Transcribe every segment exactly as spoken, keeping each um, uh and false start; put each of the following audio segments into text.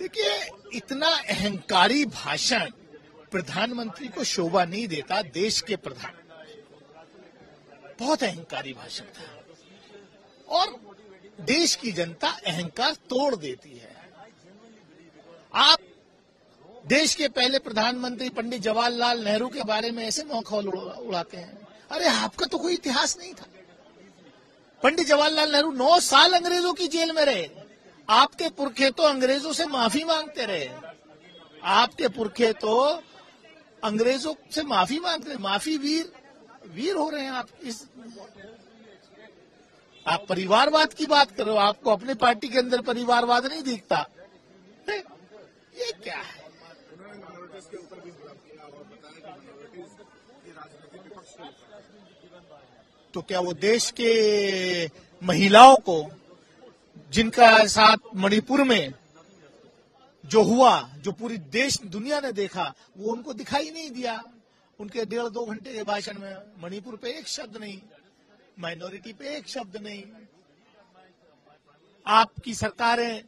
देखिए, इतना अहंकारी भाषण प्रधानमंत्री को शोभा नहीं देता। देश के प्रधान बहुत अहंकारी भाषण था और देश की जनता अहंकार तोड़ देती है। आप देश के पहले प्रधानमंत्री पंडित जवाहरलाल नेहरू के बारे में ऐसे मखौल उड़ाते हैं, अरे आपका तो कोई इतिहास नहीं था। पंडित जवाहरलाल नेहरू नौ साल अंग्रेजों की जेल में रहे। आपके पुरखे तो अंग्रेजों से माफी मांगते रहे, आपके पुरखे तो अंग्रेजों से माफी मांगते रहे। माफी वीर वीर हो रहे हैं आप। इस आप परिवारवाद की बात करो, आपको अपने पार्टी के अंदर परिवारवाद नहीं दिखता। ये क्या है? तो क्या वो देश के महिलाओं को, जिनका साथ मणिपुर में जो हुआ, जो पूरी देश दुनिया ने देखा, वो उनको दिखाई नहीं दिया? उनके डेढ़ दो घंटे के भाषण में मणिपुर पे एक शब्द नहीं, माइनॉरिटी पे एक शब्द नहीं। आपकी सरकारें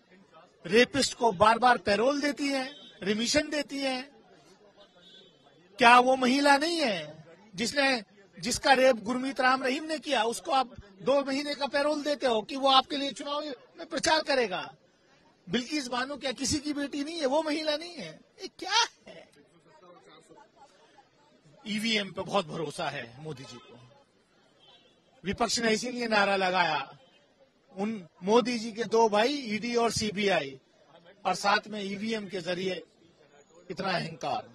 रेपिस्ट को बार बार पैरोल देती हैं, रिमिशन देती हैं। क्या वो महिला नहीं है जिसने जिसका रेप गुरमीत राम रहीम ने किया? उसको आप दो महीने का पैरोल देते हो कि वो आपके लिए चुनाव में प्रचार करेगा। बिल्किस बानो क्या किसी की बेटी नहीं है? वो महिला नहीं है? ये क्या है? ईवीएम पे बहुत भरोसा है मोदी जी को। विपक्ष ने इसीलिए नारा लगाया, उन मोदी जी के दो भाई ईडी और सीबीआई, और साथ में ईवीएम के जरिए इतना अहंकार।